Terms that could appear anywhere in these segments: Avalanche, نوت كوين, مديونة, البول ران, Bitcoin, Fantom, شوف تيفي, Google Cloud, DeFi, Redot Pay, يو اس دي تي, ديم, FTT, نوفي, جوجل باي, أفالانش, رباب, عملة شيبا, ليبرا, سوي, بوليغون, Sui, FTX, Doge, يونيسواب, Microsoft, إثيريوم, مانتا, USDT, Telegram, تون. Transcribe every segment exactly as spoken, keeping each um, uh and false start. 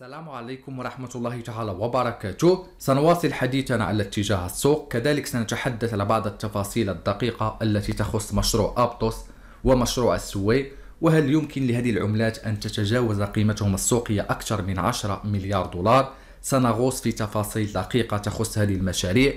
السلام عليكم ورحمة الله تعالى وبركاته. سنواصل حديثنا على اتجاه السوق، كذلك سنتحدث على بعض التفاصيل الدقيقة التي تخص مشروع أبتوس ومشروع سوي، وهل يمكن لهذه العملات أن تتجاوز قيمتهم السوقية أكثر من عشرة مليار دولار. سنغوص في تفاصيل دقيقة تخص هذه المشاريع،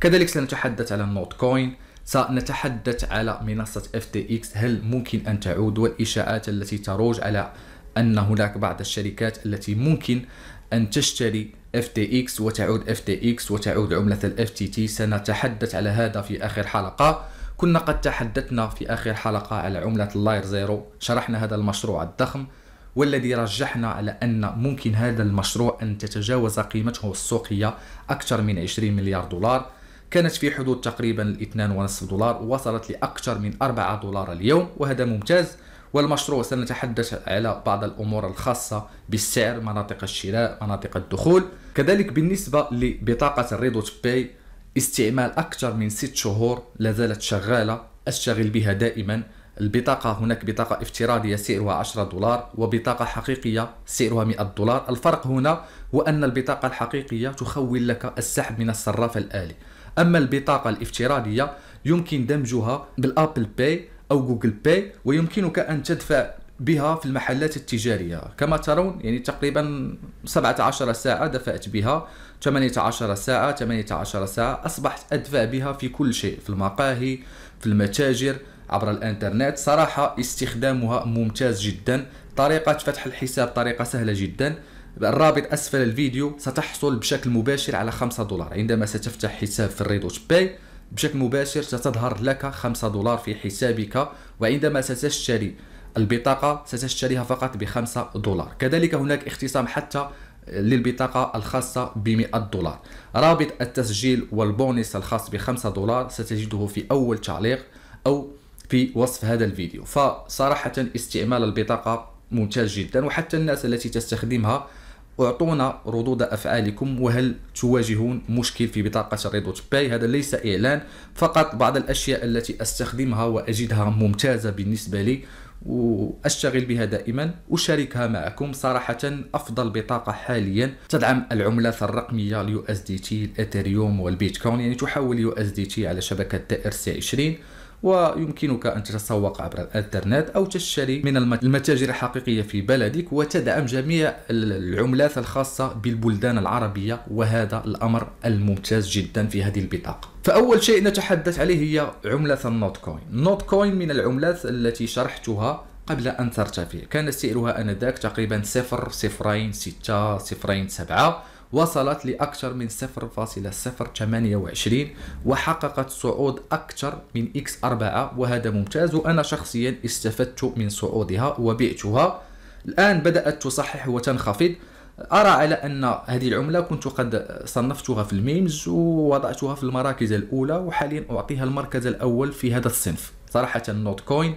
كذلك سنتحدث على النوت كوين، سنتحدث على منصة إف تي إكس هل ممكن أن تعود، والإشاعات التي تروج على أن هناك بعض الشركات التي ممكن أن تشتري إف تي إكس وتعود إف تي إكس وتعود عملة ال إف تي تي. سنتحدث على هذا في آخر حلقة. كنا قد تحدثنا في آخر حلقة على عملة اللاير زيرو، شرحنا هذا المشروع الضخم والذي رجحنا على أن ممكن هذا المشروع أن تتجاوز قيمته السوقية أكثر من عشرين مليار دولار، كانت في حدود تقريبا اثنين ونصف دولار، وصلت لأكثر من أربعة دولار اليوم، وهذا ممتاز. والمشروع سنتحدث على بعض الأمور الخاصة بالسعر، مناطق الشراء، مناطق الدخول. كذلك بالنسبة لبطاقة الريدوت باي، استعمال أكثر من ست شهور لازالت شغالة، أشتغل بها دائما. البطاقة هناك بطاقة افتراضية سعرها عشرة دولار وبطاقة حقيقية سعرها مئة دولار. الفرق هنا هو أن البطاقة الحقيقية تخول لك السحب من الصراف الآلي، أما البطاقة الافتراضية يمكن دمجها بالآبل باي أو جوجل باي، ويمكنك أن تدفع بها في المحلات التجارية. كما ترون يعني تقريبا سبعة عشر ساعة دفعت بها، ثمانية عشر ساعة، ثمانية عشر ساعة، أصبحت أدفع بها في كل شيء، في المقاهي، في المتاجر، عبر الإنترنت. صراحة استخدامها ممتاز جدا. طريقة فتح الحساب طريقة سهلة جدا، الرابط أسفل الفيديو. ستحصل بشكل مباشر على خمسة دولار عندما ستفتح حساب في الريدوت باي، بشكل مباشر ستظهر لك خمسة دولار في حسابك، وعندما ستشتري البطاقة ستشتريها فقط بخمسة دولار. كذلك هناك اختصام حتى للبطاقة الخاصة بمئة دولار. رابط التسجيل والبونس الخاص بخمسة دولار ستجده في أول تعليق أو في وصف هذا الفيديو. فصراحة استعمال البطاقة ممتاز جدا، وحتى الناس التي تستخدمها اعطونا ردود افعالكم، وهل تواجهون مشكل في بطاقه الريدوت باي؟ هذا ليس اعلان، فقط بعض الاشياء التي استخدمها واجدها ممتازه بالنسبه لي واشتغل بها دائما، اشاركها معكم. صراحه افضل بطاقه حاليا تدعم العملات الرقميه اليو اس دي تي، الاثيريوم والبيتكوين، يعني تحول يو اس دي تي على شبكه تي آر سي عشرين، ويمكنك أن تتسوق عبر الإنترنت أو تشتري من المتاجر الحقيقية في بلدك، وتدعم جميع العملات الخاصة بالبلدان العربية، وهذا الأمر الممتاز جدا في هذه البطاقة. فأول شيء نتحدث عليه هي عملة النوتكوين. النوتكوين من العملات التي شرحتها قبل أن ترتفع، كان سعرها أنذاك تقريبا صفر صفرين ستة صفرين سبعة، وصلت لأكثر من صفر فاصلة صفر ثمانية وعشرين وحققت صعود أكثر من إكس أربعة، وهذا ممتاز. وأنا شخصيا استفدت من صعودها وبيعتها. الآن بدأت تصحح وتنخفض. أرى على أن هذه العملة كنت قد صنفتها في الميمز ووضعتها في المراكز الأولى، وحاليا أعطيها المركز الأول في هذا الصنف. صراحة النوت كوين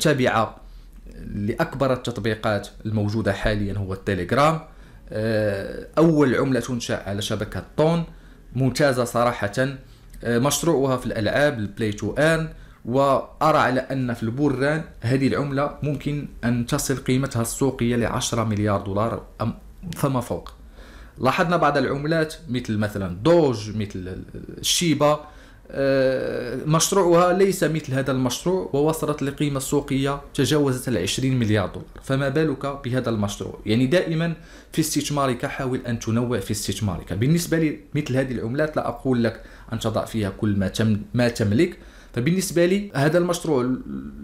تابعة لأكبر التطبيقات الموجودة حاليا هو التليجرام، أول عملة تنشأ على شبكة تون، ممتازة صراحة. مشروعها في الألعاب البلاي تو إيرن، وأرى على أن في البرهان هذه العملة ممكن أن تصل قيمتها السوقية لعشرة مليار دولار فما فوق. لاحظنا بعض العملات مثل مثلا دوج، مثل شيبا، مشروعها ليس مثل هذا المشروع ووصلت لقيمة سوقية تجاوزت العشرين مليار دولار، فما بالك بهذا المشروع. يعني دائما في استثمارك حاول أن تنوع في استثمارك. بالنسبة لي مثل هذه العملات لا أقول لك أن تضع فيها كل ما تم ما تملك. فبالنسبة لي هذا المشروع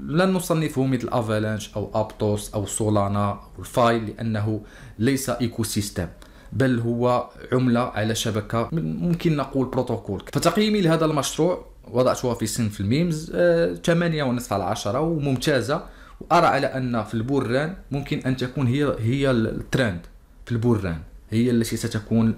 لن نصنفه مثل أفالانش أو أبتوس أو سولانا أو الفاي، لأنه ليس إيكو سيستم، بل هو عملة على شبكة، ممكن نقول بروتوكول. فتقييمي لهذا المشروع وضعتها في صنف الميمز ثمانية ونصف على عشرة، وممتازة. وأرى على أن في البوران ممكن أن تكون هي هي الترند في البوران، هي التي ستكون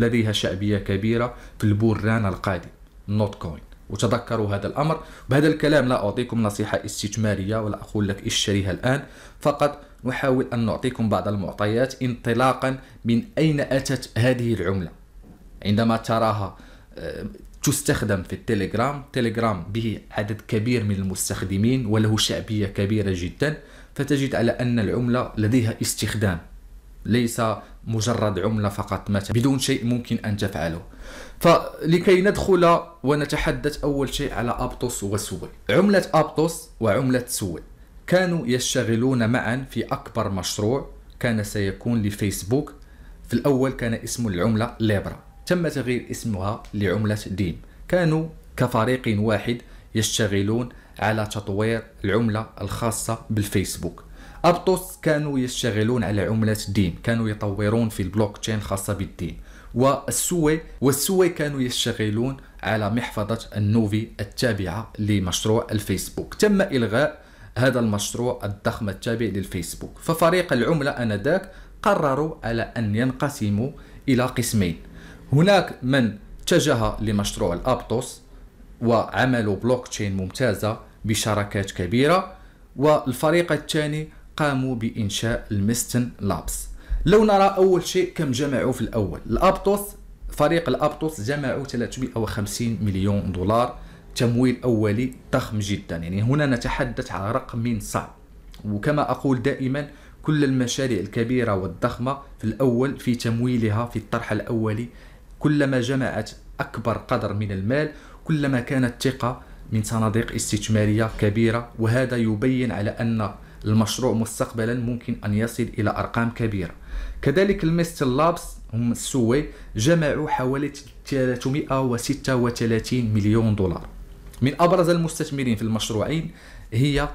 لديها شعبية كبيرة في البوران القادم، نوت كوين. وتذكروا هذا الأمر. بهذا الكلام لا أعطيكم نصيحة استثمارية ولا أقول لك اشتريها الآن، فقط نحاول أن نعطيكم بعض المعطيات انطلاقا من أين أتت هذه العملة. عندما تراها تستخدم في التليجرام، تليجرام به عدد كبير من المستخدمين وله شعبية كبيرة جدا، فتجد على أن العملة لديها استخدام ليس مجرد عملة فقط مثلا بدون شيء ممكن أن تفعله. فلكي ندخل ونتحدث أول شيء على أبتوس وسوي. عملة أبتوس وعملة سوي كانوا يشتغلون معا في أكبر مشروع كان سيكون لفيسبوك. في الأول كان اسم العملة ليبرا، تم تغيير اسمها لعملة ديم. كانوا كفريق واحد يشتغلون على تطوير العملة الخاصة بالفيسبوك. أبتوس كانوا يشتغلون على عملة ديم، كانوا يطورون في البلوك تشين الخاصة بالديم. والسوي والسوي كانوا يشتغلون على محفظة النوفي التابعة لمشروع الفيسبوك. تم إلغاء هذا المشروع الضخم التابع للفيسبوك. ففريق العملة آنذاك قرروا على أن ينقسموا إلى قسمين، هناك من اتجه لمشروع الأبتوس وعملوا بلوك تشين ممتازة بشراكات كبيرة، والفريق الثاني قاموا بإنشاء المستن لابس. لو نرى أول شيء كم جمعوا في الأول، الأبتوس فريق الأبتوس جمعوا ثلاثمئة وخمسين مليون دولار تمويل أولي ضخم جدا. يعني هنا نتحدث عن رقم صعب، وكما أقول دائما كل المشاريع الكبيرة والضخمة في الأول في تمويلها في الطرح الأولي كلما جمعت أكبر قدر من المال كلما كانت ثقة من صناديق استثمارية كبيرة، وهذا يبين على أن المشروع مستقبلا ممكن أن يصل إلى أرقام كبيرة. كذلك المستل لابس هم السوي جمعوا حوالي ثلاثمئة وستة وثلاثين مليون دولار. من أبرز المستثمرين في المشروعين هي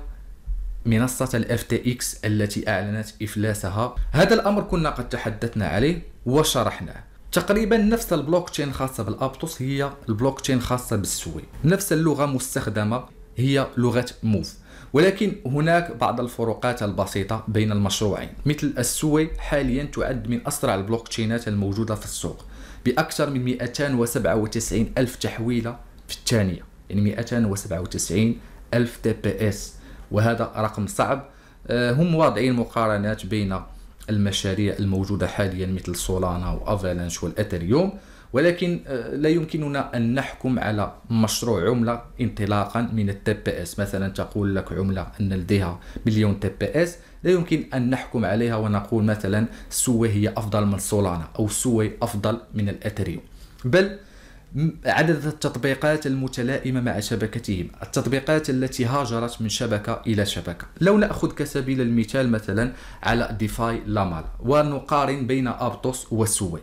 منصة ال إف تي إكس التي أعلنت إفلاسها. هذا الأمر كنا قد تحدثنا عليه وشرحناه. تقريبا نفس البلوك تشين الخاصة بالأبتوس هي البلوك تشين الخاصة بالسوي، نفس اللغة مستخدمة هي لغة موف، ولكن هناك بعض الفروقات البسيطة بين المشروعين. مثل السوي حاليا تعد من أسرع البلوك تشينات الموجودة في السوق بأكثر من مئتين وسبعة وتسعين ألف تحويلة في الثانية، يعني مئتين وسبعة وتسعين ألف تي بي اس، وهذا رقم صعب. هم واضعين مقارنات بين المشاريع الموجودة حاليا مثل سولانا وأفالانش والإثيريوم، ولكن لا يمكننا أن نحكم على مشروع عملة انطلاقا من التي بي اس. مثلا تقول لك عملة أن لديها مليون تي بي اس، لا يمكن أن نحكم عليها ونقول مثلا سوي هي أفضل من سولانا أو سوي أفضل من الإثيريوم. بل عدد التطبيقات المتلائمة مع شبكتهم، التطبيقات التي هاجرت من شبكة إلى شبكة. لو نأخذ كسبيل المثال مثلا على ديفاي لامال ونقارن بين أبتوس وسوي،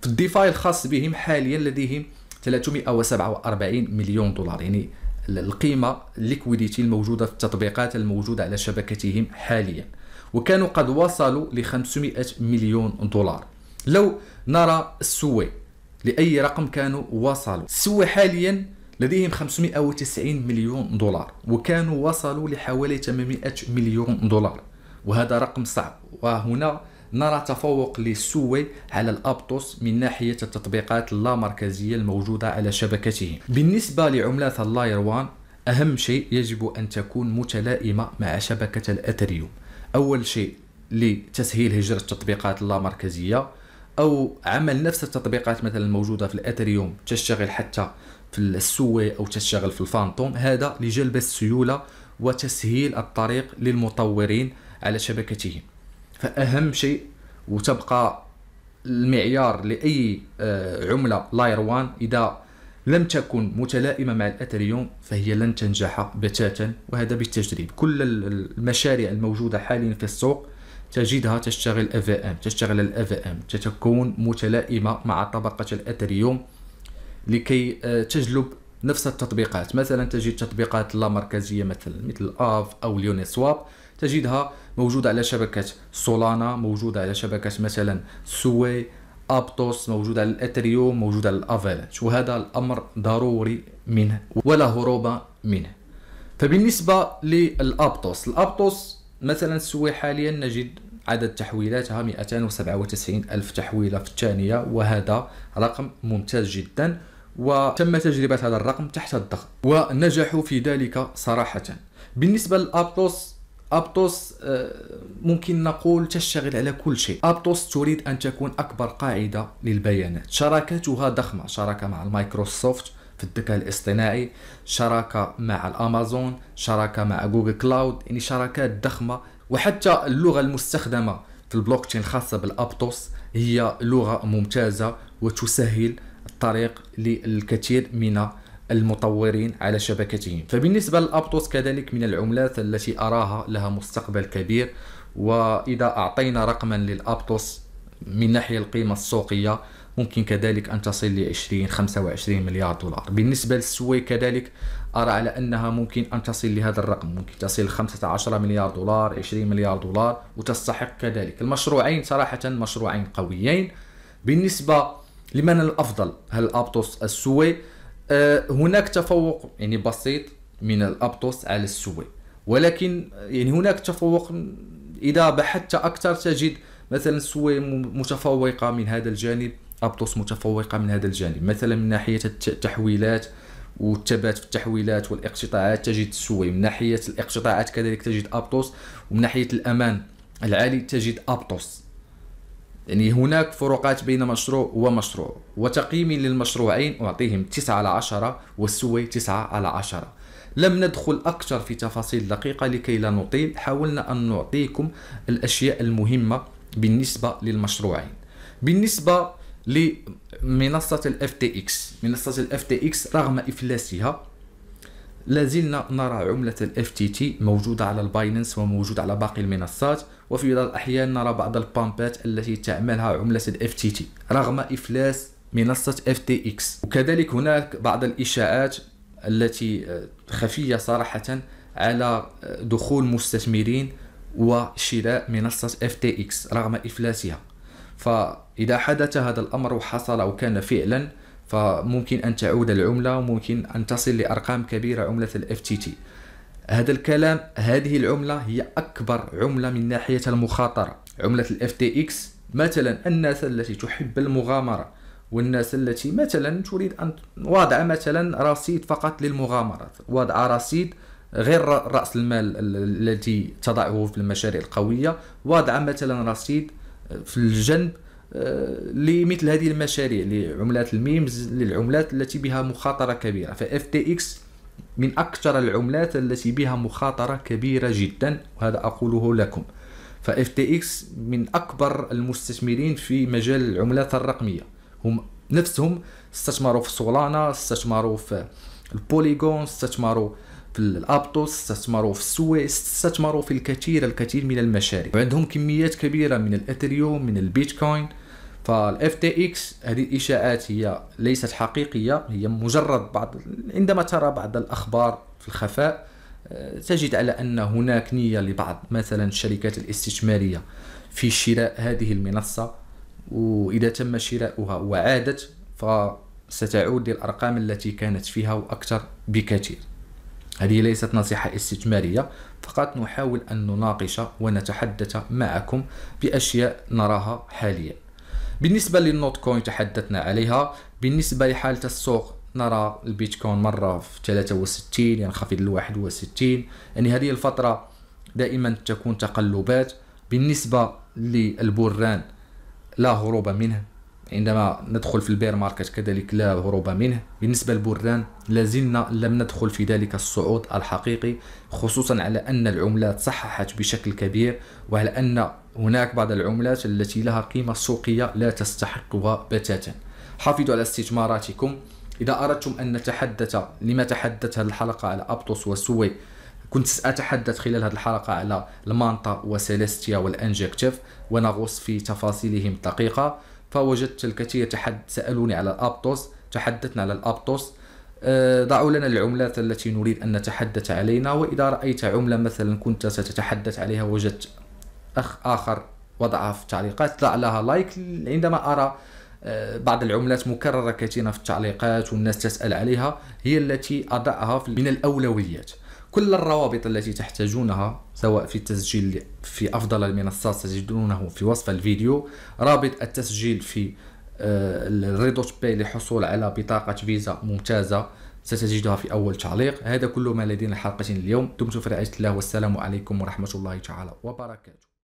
في الديفاي الخاص بهم حاليا لديهم ثلاثمئة وسبعة وأربعين مليون دولار، يعني القيمة الليكويديتي الموجودة في التطبيقات الموجودة على شبكتهم حاليا، وكانوا قد وصلوا ل خمسمئة مليون دولار. لو نرى السوي لأي رقم كانوا وصلوا، السوي حاليا لديهم خمسمئة وتسعين مليون دولار وكانوا وصلوا لحوالي ثمانمئة مليون دولار، وهذا رقم صعب. وهنا نرى تفوق للسوي على الأبتوس من ناحية التطبيقات اللامركزية الموجودة على شبكتهم. بالنسبة لعملات اللاير واحد أهم شيء يجب أن تكون متلائمة مع شبكة الإثيريوم، أول شيء لتسهيل هجرة التطبيقات اللامركزية، أو عمل نفس التطبيقات مثلا الموجودة في الإثيريوم تشتغل حتى في السوي أو تشتغل في الفانتوم، هذا لجلب السيولة وتسهيل الطريق للمطورين على شبكتهم. فأهم شيء وتبقى المعيار لأي عملة لاير واحد، إذا لم تكن متلائمة مع الإثيريوم فهي لن تنجح بتاتا، وهذا بالتجريب. كل المشاريع الموجودة حاليا في السوق تجدها تشتغل إف إم، تشتغل الإف إم تتكون متلائمة مع طبقة الإثيريوم لكي تجلب نفس التطبيقات. مثلا تجد تطبيقات لامركزية مثلا مثل آف أو اليونيسواب تجدها موجودة على شبكة سولانا، موجودة على شبكة مثلا سوي، أبتوس، موجودة على الإثيريوم، موجودة على الأفالانش، وهذا الأمر ضروري منه ولا هروب منه. فبالنسبة للأبتوس، الأبتوس مثلا سوي حاليا نجد عدد تحويلاتها مئتين وسبعة وتسعين ألف تحويلة في الثانية، وهذا رقم ممتاز جدا، وتم تجربة هذا الرقم تحت الضغط ونجحوا في ذلك صراحة. بالنسبة لأبتوس، أبتوس ممكن نقول تشتغل على كل شيء. أبتوس تريد أن تكون أكبر قاعدة للبيانات، شراكتها ضخمة، شراكة مع المايكروسوفت في الذكاء الاصطناعي، شراكة مع الأمازون، شراكة مع جوجل كلاود، يعني شراكات ضخمة. وحتى اللغة المستخدمة في البلوكتشين الخاصة بالأبتوس هي لغة ممتازة وتسهل الطريق للكثير من المطورين على شبكتهم. فبالنسبة للأبتوس كذلك من العملات التي أراها لها مستقبل كبير، وإذا أعطينا رقما للأبتوس من ناحية القيمة السوقية ممكن كذلك أن تصل ل عشرين خمسة وعشرين مليار دولار. بالنسبة للسوي كذلك أرى على أنها ممكن أن تصل لهذا الرقم، ممكن تصل خمسة عشر مليار دولار، عشرين مليار دولار، وتستحق كذلك. المشروعين صراحة مشروعين قويين. بالنسبة لمن الأفضل، هل الأبتوس السوي؟ أه هناك تفوق يعني بسيط من الأبتوس على السوي، ولكن يعني هناك تفوق إذا بحثت أكثر تجد مثلا سوي متفوقة من هذا الجانب، أبتوس متفوقة من هذا الجانب. مثلا من ناحية التحويلات والثبات في التحويلات والاقتطاعات تجد سوي، من ناحية الاقتطاعات كذلك تجد أبتوس، ومن ناحية الأمان العالي تجد أبتوس. يعني هناك فروقات بين مشروع ومشروع. وتقييمي للمشروعين أعطيهم تسعة على عشرة والسوي تسعة على عشرة. لم ندخل أكثر في تفاصيل دقيقة لكي لا نطيل، حاولنا أن نعطيكم الأشياء المهمة بالنسبة للمشروعين. بالنسبة لمنصة ال إف تي إكس، منصة ال إف تي إكس رغم إفلاسها لازلنا نرى عملة ال إف تي تي موجودة على الباينانس وموجودة على باقي المنصات، وفي بعض الأحيان نرى بعض البامبات التي تعملها عملة ال إف تي تي رغم إفلاس منصة إف تي إكس. وكذلك هناك بعض الإشاعات التي خفية صراحة على دخول مستثمرين وشراء منصة إف تي إكس رغم إفلاسها. فإذا حدث هذا الأمر وحصل أو كان فعلا، فممكن أن تعود العملة وممكن أن تصل لأرقام كبيرة عملة ال إف تي تي. هذا الكلام، هذه العملة هي أكبر عملة من ناحية المخاطرة. عملة ال إف تي إكس مثلا الناس التي تحب المغامرة والناس التي مثلا تريد أن وضع مثلا رصيد فقط للمغامرة، وضع رصيد غير رأس المال التي تضعه في المشاريع القوية، وضع مثلا رصيد في الجنب لمثل هذه المشاريع لعملات الميمز، للعملات التي بها مخاطرة كبيرة. فFTX من أكثر العملات التي بها مخاطرة كبيرة جدا، وهذا أقوله لكم. فFTX من أكبر المستثمرين في مجال العملات الرقمية، هم نفسهم استثمروا في سولانا، استثمروا في البوليغون، استثمروا في الأبتوس، استثمروا في السوي، استثمروا في الكثير الكثير من المشاريع، وعندهم كميات كبيرة من الإثريوم، من البيتكوين. فالإف تي إكس هذه الإشاعات هي ليست حقيقية، هي مجرد بعض، عندما ترى بعض الأخبار في الخفاء تجد على أن هناك نية لبعض مثلا الشركات الاستثمارية في شراء هذه المنصة، وإذا تم شراؤها وعادت فستعود للأرقام التي كانت فيها وأكثر بكثير. هذه ليست نصيحة استثمارية، فقط نحاول أن نناقش ونتحدث معكم بأشياء نراها حاليا. بالنسبة للنوت كوين تحدثنا عليها. بالنسبة لحالة السوق، نرى البيتكوين مرة في ثلاثة وستين ينخفض يعني واحد وستين، يعني هذه الفترة دائما تكون تقلبات. بالنسبة للبران لا هروب منه، عندما ندخل في البير ماركت كذلك لا هروب منه. بالنسبة للبران لازلنا لم ندخل في ذلك الصعود الحقيقي، خصوصا على أن العملات صححت بشكل كبير، وعلى أن هناك بعض العملات التي لها قيمة سوقية لا تستحقها بتاتا. حافظوا على استثماراتكم. إذا أردتم أن نتحدث، لما تحدث هذه الحلقة على أبتوس وسوي، كنت سأتحدث خلال هذه الحلقة على المانطا وسيليستيا والأنجكتيف ونغوص في تفاصيلهم دقيقة. فوجدت الكثير تحد سألوني على الأبتوس، تحدثنا على الأبتوس. أه ضعوا لنا العملات التي نريد أن نتحدث علينا، وإذا رأيت عملة مثلا كنت ستتحدث عليها وجدت أخ آخر وضعها في التعليقات ضع لها لايك. عندما أرى أه بعض العملات مكررة كثيرا في التعليقات والناس تسأل عليها، هي التي أضعها من الأولويات. كل الروابط التي تحتاجونها سواء في التسجيل في أفضل المنصات ستجدونه في وصف الفيديو، رابط التسجيل في الريدوت باي للحصول على بطاقة فيزا ممتازة ستجدها في أول تعليق. هذا كل ما لدينا حلقة اليوم. دمتم في رعاية الله، والسلام عليكم ورحمة الله تعالى وبركاته.